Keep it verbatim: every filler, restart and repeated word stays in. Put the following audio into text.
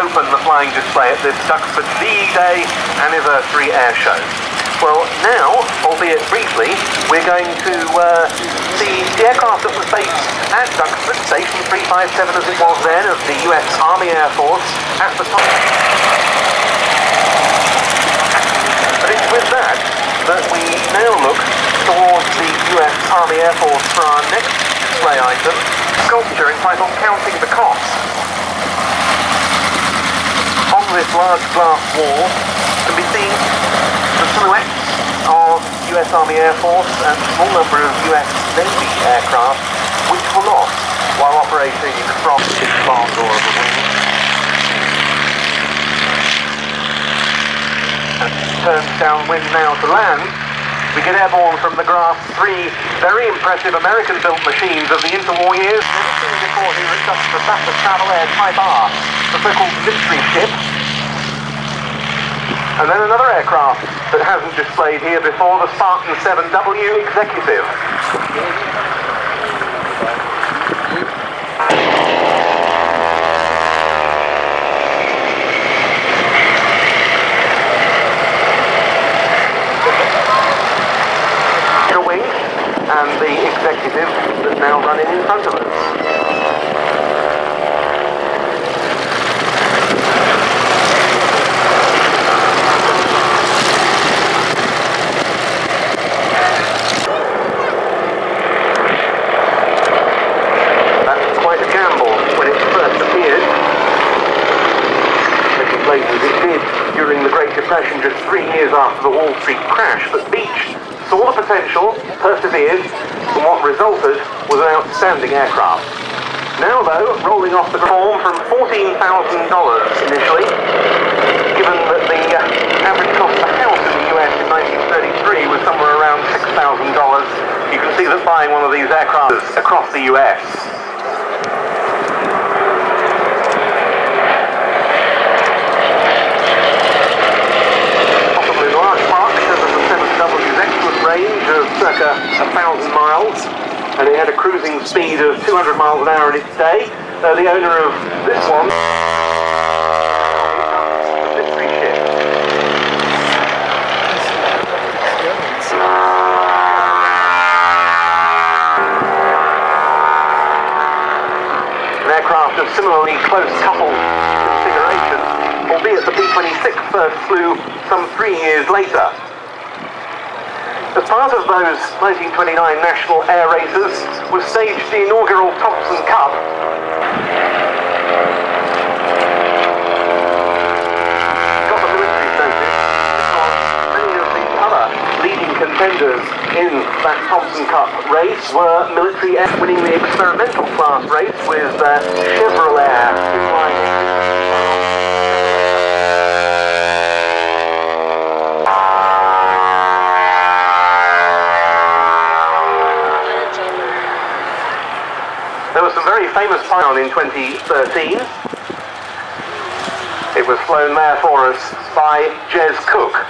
open the flying display at this Duxford D-Day Anniversary Air Show. Well, now, albeit briefly, we're going to uh, see the aircraft that was based at Duxford, Station three five seven as it was then, of the U S Army Air Force, at the time. But it's with that that we now look towards the U S Army Air Force for our next display item, sculpture entitled Counting the Cost. On this large glass wall can be seen the silhouettes of U S Army Air Force and a small number of U S Navy aircraft which were lost while operating from the barn door of the wing. As it turns downwind now to land, we get airborne from the grass three very impressive American-built machines of the interwar years. Never seen before here at the Spartan Chevalier Type R, the so-called victory ship. And then another aircraft that hasn't displayed here before, the Spartan seven W Executive. And the executive that's now running in front of us. That's quite a gamble when it first appeared. Taking place as it did during the Great Depression just three years after the Wall Street crash, but Beech saw the potential, persevered, and what resulted was an outstanding aircraft. Now though, rolling off the form from fourteen thousand dollars initially, given that the uh, average cost of a house in the U S in nineteen thirty-three was somewhere around six thousand dollars, you can see that buying one of these aircraft across the U S of circa a thousand miles, and it had a cruising speed of two hundred miles an hour in its day. Uh, the owner of this one, the victory ship. An aircraft of similarly close coupled configuration, albeit the B twenty-six first flew some three years later. As part of those nineteen twenty-nine national air races was staged the inaugural Thompson Cup. Got the military status because many of the other leading contenders in that Thompson Cup race were military air, winning the experimental class race with uh, Chevrolet. Famous pylon in twenty thirteen. It was flown there for us by Jez Cook.